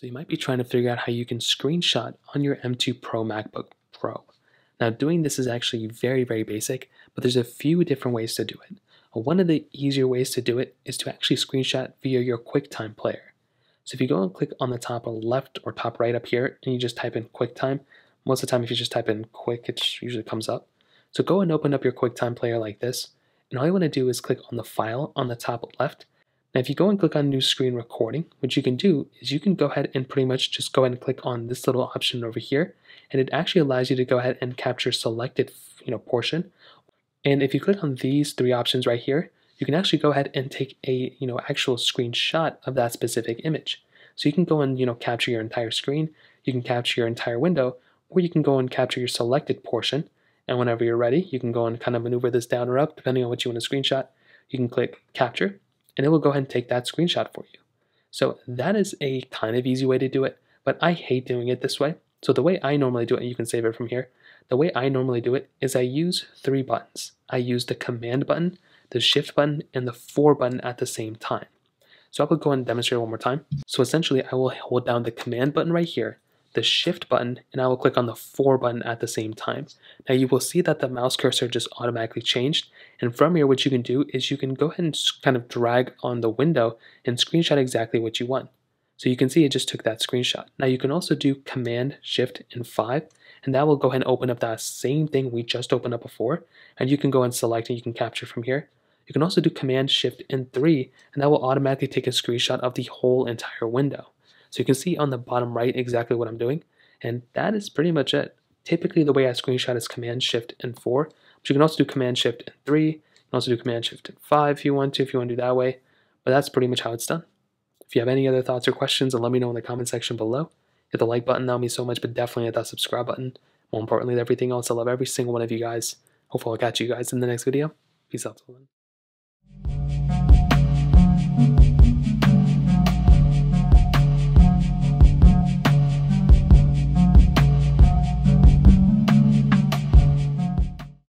So you might be trying to figure out how you can screenshot on your M2 Pro MacBook Pro. Now doing this is actually very, very basic, but there's a few different ways to do it. One of the easier ways to do it is to actually screenshot via your QuickTime player. So if you go and click on the top left or top right up here and you just type in QuickTime, most of the time if you just type in quick, it usually comes up. So go and open up your QuickTime player like this, and all you want to do is click on the file on the top left. Now if you go and click on new screen recording, what you can do is you can go ahead and pretty much just go ahead and click on this little option over here, and it actually allows you to go ahead and capture selected portion. And if you click on these three options right here, you can actually go ahead and take a actual screenshot of that specific image. So you can go and capture your entire screen, you can capture your entire window, or you can go and capture your selected portion. And whenever you're ready, you can go and kind of maneuver this down or up depending on what you want to screenshot. You can click capture, and it will go ahead and take that screenshot for you. So that is a kind of easy way to do it, but I hate doing it this way. So the way I normally do it, and you can save it from here, the way I normally do it is I use three buttons. I use the command button, the shift button, and the for button at the same time. So I will go ahead and demonstrate one more time. So essentially I will hold down the command button right here, the shift button, and I will click on the for button at the same time. Now you will see that the mouse cursor just automatically changed, and from here what you can do is you can go ahead and kind of drag on the window and screenshot exactly what you want. So you can see it just took that screenshot. Now you can also do command, shift, and 5, and that will go ahead and open up that same thing we just opened up before, and you can go and select and you can capture from here. You can also do command, shift, and 3, and that will automatically take a screenshot of the whole entire window. So you can see on the bottom right exactly what I'm doing, and that is pretty much it. Typically the way I screenshot is command, shift, and 4, but you can also do command, shift, and 3, you can also do command, shift, and 5 if you want to do that way, but that's pretty much how it's done. If you have any other thoughts or questions, then let me know in the comment section below. Hit the like button, that would mean so much, but definitely hit that subscribe button. More importantly than everything else, I love every single one of you guys. Hopefully I'll catch you guys in the next video. Peace out.